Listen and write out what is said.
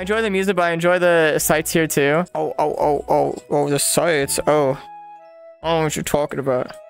I enjoy the music, but I enjoy the sights here too. Oh, the sights. Oh, I don't know what you're talking about.